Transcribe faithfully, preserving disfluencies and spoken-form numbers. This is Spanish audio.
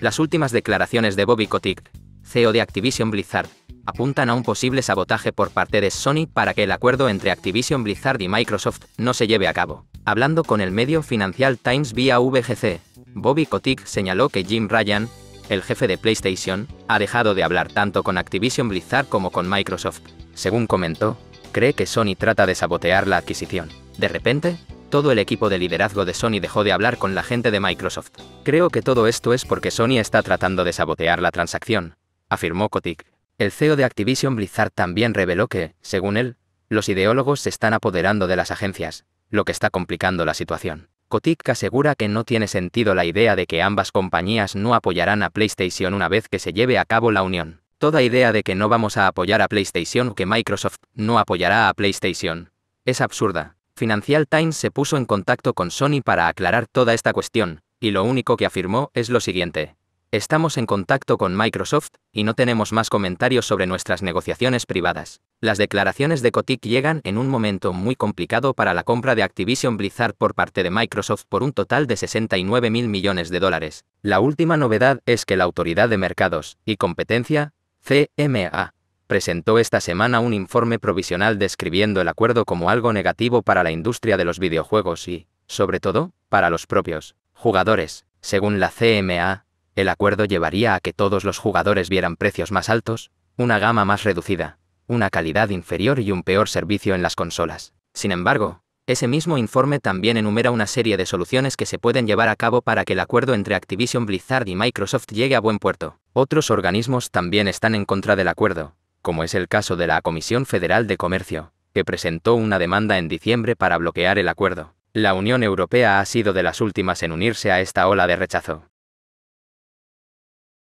Las últimas declaraciones de Bobby Kotick, C E O de Activision Blizzard, apuntan a un posible sabotaje por parte de Sony para que el acuerdo entre Activision Blizzard y Microsoft no se lleve a cabo. Hablando con el medio Financial Times vía V G C, Bobby Kotick señaló que Jim Ryan, el jefe de PlayStation, ha dejado de hablar tanto con Activision Blizzard como con Microsoft. Según comentó, cree que Sony trata de sabotear la adquisición. De repente, todo el equipo de liderazgo de Sony dejó de hablar con la gente de Microsoft. Creo que todo esto es porque Sony está tratando de sabotear la transacción, afirmó Kotick. El C E O de Activision Blizzard también reveló que, según él, los ideólogos se están apoderando de las agencias, lo que está complicando la situación. Kotick asegura que no tiene sentido la idea de que ambas compañías no apoyarán a PlayStation una vez que se lleve a cabo la unión. Toda idea de que no vamos a apoyar a PlayStation o que Microsoft no apoyará a PlayStation es absurda. Financial Times se puso en contacto con Sony para aclarar toda esta cuestión, y lo único que afirmó es lo siguiente. Estamos en contacto con Microsoft, y no tenemos más comentarios sobre nuestras negociaciones privadas. Las declaraciones de Kotick llegan en un momento muy complicado para la compra de Activision Blizzard por parte de Microsoft por un total de sesenta y nueve mil millones de dólares. La última novedad es que la Autoridad de Mercados y Competencia, C M A, presentó esta semana un informe provisional describiendo el acuerdo como algo negativo para la industria de los videojuegos y, sobre todo, para los propios jugadores. Según la C M A, el acuerdo llevaría a que todos los jugadores vieran precios más altos, una gama más reducida, una calidad inferior y un peor servicio en las consolas. Sin embargo, ese mismo informe también enumera una serie de soluciones que se pueden llevar a cabo para que el acuerdo entre Activision Blizzard y Microsoft llegue a buen puerto. Otros organismos también están en contra del acuerdo, como es el caso de la Comisión Federal de Comercio, que presentó una demanda en diciembre para bloquear el acuerdo. La Unión Europea ha sido de las últimas en unirse a esta ola de rechazo.